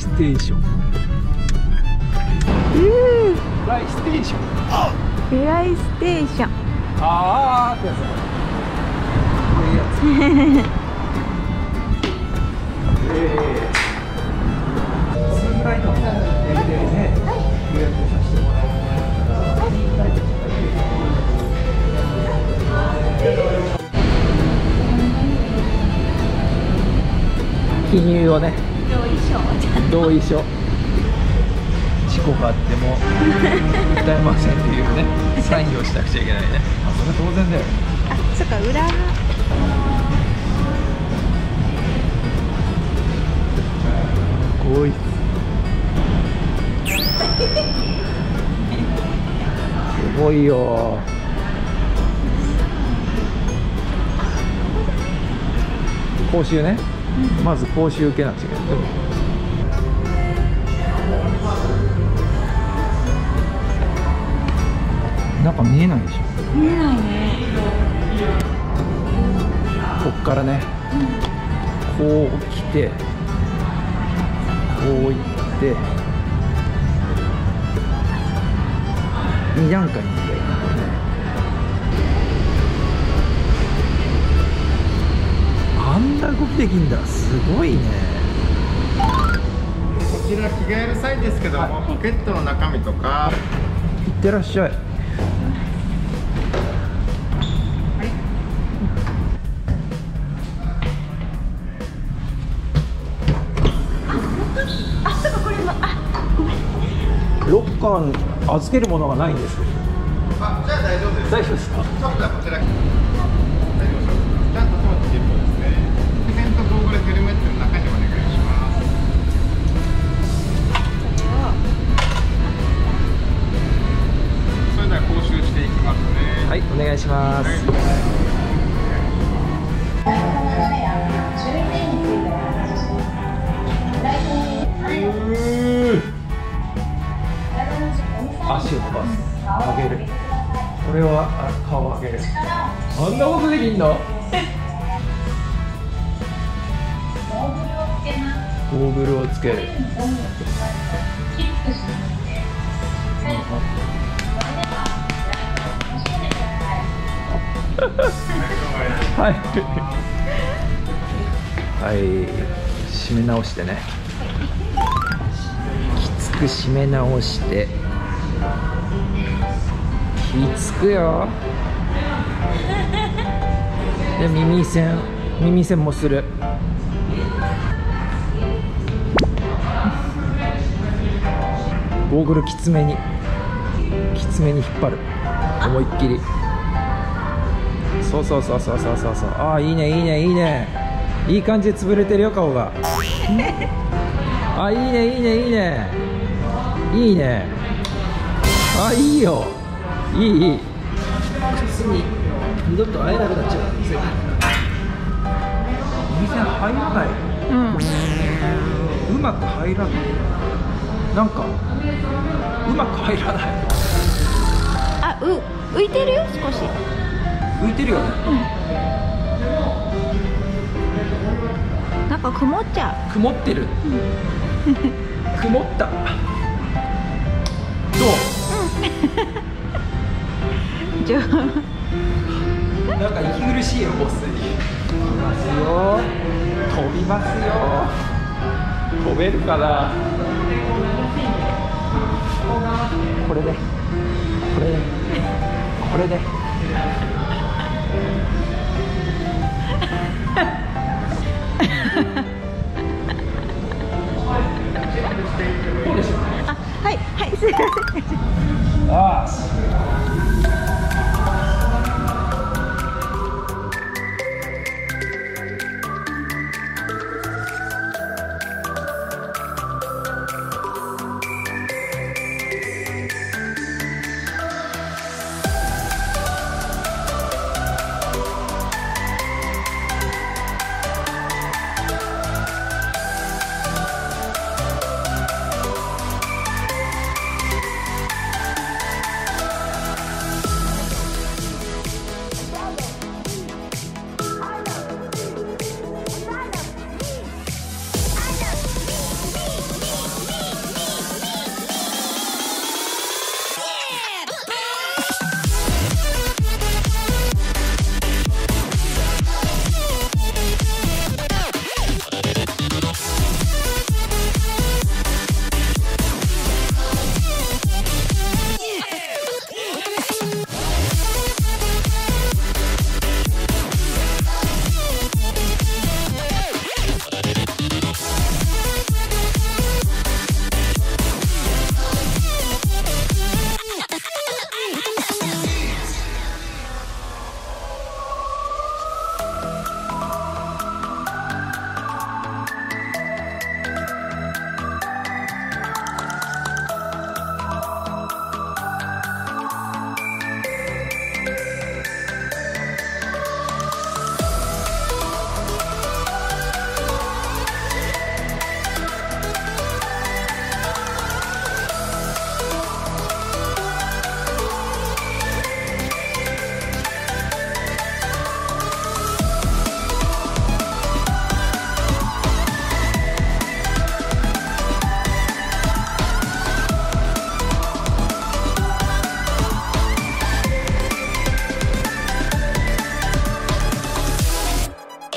イステーション。フライステーション。フライステーション。ああってやつ。こういうやつ。数回の限定でね、予約させてもらいます。記入をね、同意書事故があっても訴えませんっていうねサインをしなくちゃいけないね。あ、それ当然だよ。あ、そっか、裏こいつすごいよ。講習ね、まず講習受けなくちゃいけない。なんか見えないでしょ。見えないね。こっからね、こう来て、こう行って、2段階に行って。動きできんだ、すごいね。こちら着替える際ですけども、ポケットの中身とか。いってらっしゃい。あ、そうか、これも、あ、ごめん。ロッカーに預けるものがないんです。あ、じゃあ、大丈夫です。大丈夫ですか。ちょっとこちら。大丈夫。ちゃんと装置してる。ヘルメットの中にお願いします。それでは講習していきますね。はい、お願いします。足を飛ばす、上げる。これは顔を上げる。あんなことできんの？ゴーグルをつける。はいはい、締め直してね、きつく締め直して、きつくよ。で、耳栓もする。ゴーグルきつめに引っ張る、思いっきり。そうそうそうそうそうそうそう。ああ、いいねいいねいいね、いい感じで潰れてるよ、顔が。あ、いいねいいねいいねいいね。あ、いいよ、いい。靴に二度と会えなくなっちゃう。店入らない、うまく入らない、なんかうまく入らない。あ、浮いてるよ、少し。浮いてるよね。なんか曇っちゃう。曇ってる。曇った。どう？じゃあ。なんか息苦しいよ、ボス。飛びますよ。飛びますよ。飛べるかな。これで、これであ、はいはい、すいません。あ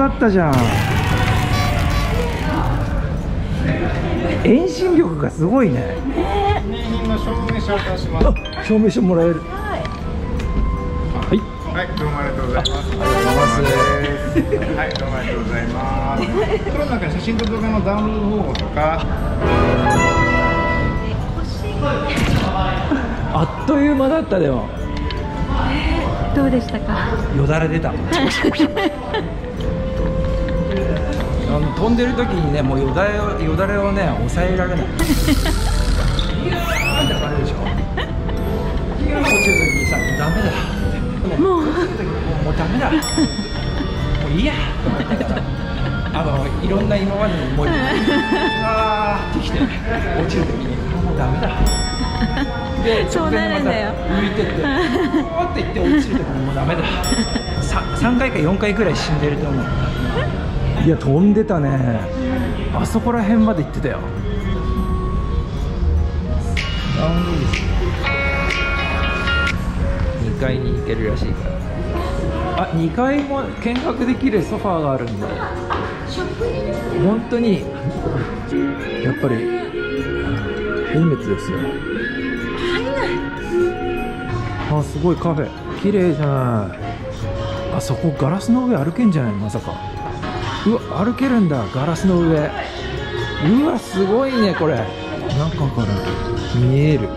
だったじゃん。遠心力がすごいね。記念品の証明書を出します。証明書もらえる。はい、はい、どうもありがとうございます。はい、どうもありがとうございます。この中に写真と動画のダウンロード方法とか。あっという間だったでも。どうでしたか。よだれ出た。飛んでる時にね、もうよだれをね、抑えられない。なんてあれでしょ。途中にさ、ダメだ。もうダメだ。もういいや。いろんな今までの思い出ができて、落ちる時にもうダメだ。で、そうなるんだよ。浮いてって、おーって言って落ちる時にもうダメだ。3回か4回くらい死んでると思う。いや飛んでたね、あそこら辺まで行ってたよ。2階に行けるらしいから、あ、2階も見学できるソファーがあるんだ。本当にやっぱり変滅ですよ。あ、すごいカフェ綺麗じゃない。あそこガラスの上歩けんじゃないの、まさか。うわ、歩けるんだ、ガラスの上。うわ、すごいねこれ。中から見える。